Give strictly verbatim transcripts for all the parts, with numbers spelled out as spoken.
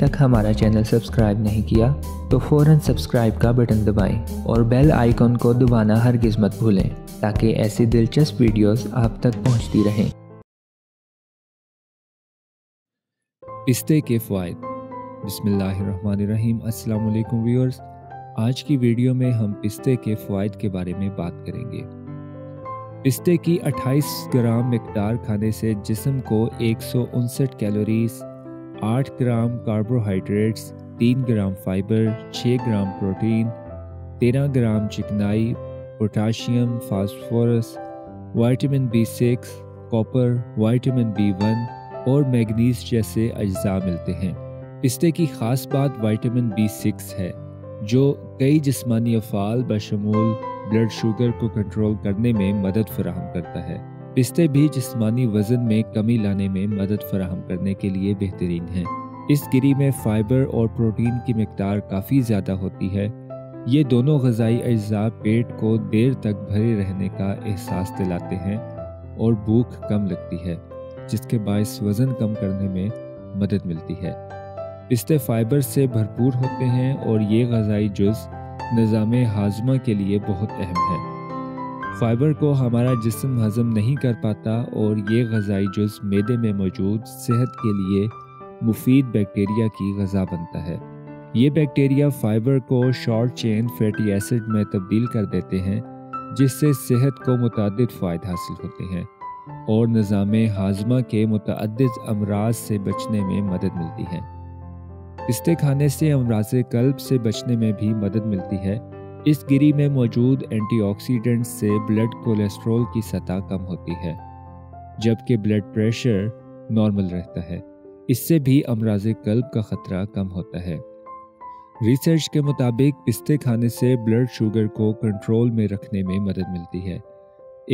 तक हमारा channel subscribe नहीं किया तो फौरन सब्सक्राइब का बटन दबाएं और बेल आइकॉन को दबाना हरगिज मत भूलें ताकि ऐसी दिलचस्प वीडियोस आप तक पहुंचती रहें। पिस्ते के फ़वायद। बिस्मिल्लाहिर्रहमानिर्रहीम। अस्सलाम वालेकुम व्यूअर्स, आज की वीडियो में हम पिस्ते के फ़वायद के बारे में बात करेंगे। पिस्ते की अट्ठाईस ग्राम मिकदार खाने से जिस्म को एक सौ उनसठ कैलोरीज, आठ ग्राम कार्बोहाइड्रेट्स, तीन ग्राम फाइबर, छः ग्राम प्रोटीन, तेरह ग्राम चिकनाई, potassium, phosphorus, vitamin B six, copper, vitamin B one और मैग्नीज जैसे अज्जा मिलते हैं। पिस्ते की ख़ास बात विटामिन बी सिक्स है जो कई जिस्मानी अफ़ाल बशमूल ब्लड शुगर को कंट्रोल करने में मदद फराहम करता है। पिस्ते भी जिस्मानी वज़न में कमी लाने में मदद फराहम करने के लिए बेहतरीन हैं। इस गिरी में फ़ाइबर और प्रोटीन की मिकदार काफ़ी ज़्यादा होती है। ये दोनों ग़िज़ाई अज्जा पेट को देर तक भरे रहने का एहसास दिलाते हैं और भूख कम लगती है, जिसके बायस वज़न कम करने में मदद मिलती है। पिस्ते फ़ाइबर से भरपूर होते हैं और ये ग़िज़ाई जुज़ निज़ामे हाज़मा के लिए बहुत अहम है। फ़ाइबर को हमारा जिस्म हज़म नहीं कर पाता और ये ग़िज़ाई जुज़ मेदे में मौजूद सेहत के लिए मुफीद बैक्टीरिया की ग़िज़ा बनता है। ये बैक्टीरिया फ़ाइबर को शॉर्ट चेन फैटी एसिड में तब्दील कर देते हैं, जिससे सेहत को मुतअद्दिद फ़ायदे हासिल होते हैं और निज़ामे हाज़मा के मुतअद्दिद अमराज से बचने में मदद मिलती है। पिस्ते खाने से अमराज़े क़ल्ब से बचने में भी मदद मिलती है। इस गिरी में मौजूद एंटीऑक्सीडेंट्स से ब्लड कोलेस्ट्रॉल की सतह कम होती है, जबकि ब्लड प्रेशर नॉर्मल रहता है। इससे भी अमराज़े क़ल्ब का ख़तरा कम होता है। रिसर्च के मुताबिक पिस्ते खाने से ब्लड शुगर को कंट्रोल में रखने में मदद मिलती है।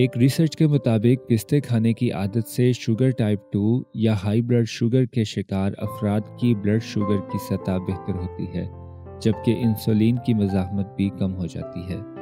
एक रिसर्च के मुताबिक पिस्ते खाने की आदत से शुगर टाइप टू या हाई ब्लड शुगर के शिकार अफराद की ब्लड शुगर की सतह बेहतर होती है, जबकि इंसुलिन की मज़ाहमत भी कम हो जाती है।